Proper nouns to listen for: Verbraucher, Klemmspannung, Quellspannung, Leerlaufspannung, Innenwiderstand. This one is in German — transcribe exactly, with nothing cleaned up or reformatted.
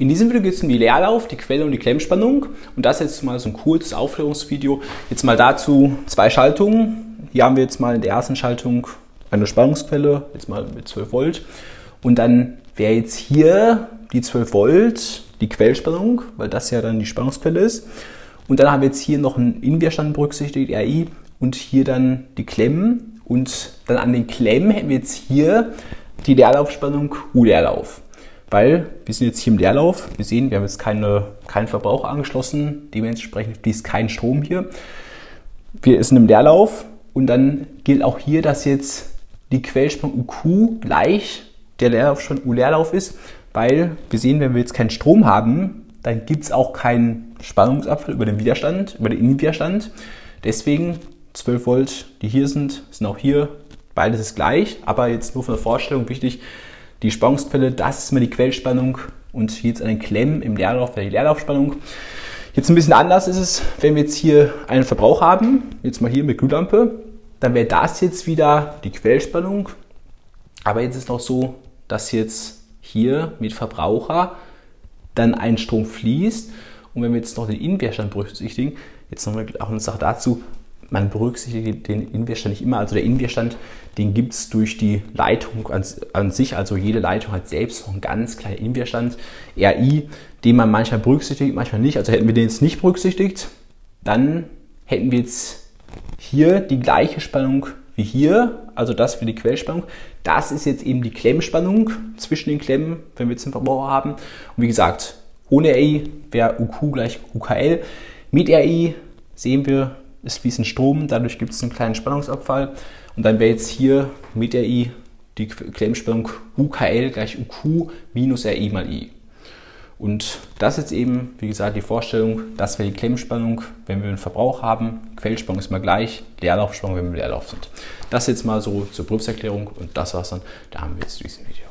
In diesem Video geht es um die Leerlauf, die Quelle und die Klemmspannung. Und das jetzt mal so ein kurzes Aufklärungsvideo. Jetzt mal dazu zwei Schaltungen. Hier haben wir jetzt mal in der ersten Schaltung eine Spannungsquelle, jetzt mal mit zwölf Volt. Und dann wäre jetzt hier die zwölf Volt die Quellspannung, weil das ja dann die Spannungsquelle ist. Und dann haben wir jetzt hier noch einen Innenwiderstand berücksichtigt, R I, und hier dann die Klemmen. Und dann an den Klemmen hätten wir jetzt hier die Leerlaufspannung U-Leerlauf. Weil wir sind jetzt hier im Leerlauf. Wir sehen, wir haben jetzt keine, keinen Verbrauch angeschlossen. Dementsprechend fließt kein Strom hier. Wir sind im Leerlauf. Und dann gilt auch hier, dass jetzt die Quellspannung U Q gleich der Leerlaufspannung U-Leerlauf ist. Weil wir sehen, wenn wir jetzt keinen Strom haben, dann gibt es auch keinen Spannungsabfall über den Widerstand, über den Innenwiderstand. Deswegen zwölf Volt, die hier sind, sind auch hier. Beides ist gleich, aber jetzt nur von der Vorstellung wichtig, die Spannungsquelle, das ist mal die Quellspannung und hier jetzt an den Klemmen im Leerlauf wäre die Leerlaufspannung. Jetzt ein bisschen anders ist es, wenn wir jetzt hier einen Verbrauch haben, jetzt mal hier mit Glühlampe, dann wäre das jetzt wieder die Quellspannung, aber jetzt ist es noch so, dass jetzt hier mit Verbraucher dann ein Strom fließt und wenn wir jetzt noch den Innenwiderstand berücksichtigen, jetzt nochmal auch eine Sache dazu, man berücksichtigt den Innenwiderstand nicht immer, also der Innenwiderstand, den gibt es durch die Leitung an, an sich, also jede Leitung hat selbst noch einen ganz kleinen Innenwiderstand, R I, den man manchmal berücksichtigt, manchmal nicht, also hätten wir den jetzt nicht berücksichtigt, dann hätten wir jetzt hier die gleiche Spannung wie hier, also das für die Quellspannung, das ist jetzt eben die Klemmspannung zwischen den Klemmen, wenn wir jetzt einen Verbraucher haben und wie gesagt, ohne R I wäre U Q gleich U K L, mit R I sehen wir, es fließt ein Strom, dadurch gibt es einen kleinen Spannungsabfall und dann wäre jetzt hier mit R I die Klemmspannung U K L gleich U Q minus R I mal I. Und das ist eben, wie gesagt, die Vorstellung, das wäre die Klemmspannung, wenn wir einen Verbrauch haben, Quellspannung ist mal gleich, Leerlaufspannung, wenn wir im Leerlauf sind. Das jetzt mal so zur Prüfungserklärung und das war's dann, da haben wir jetzt zu diesem Video.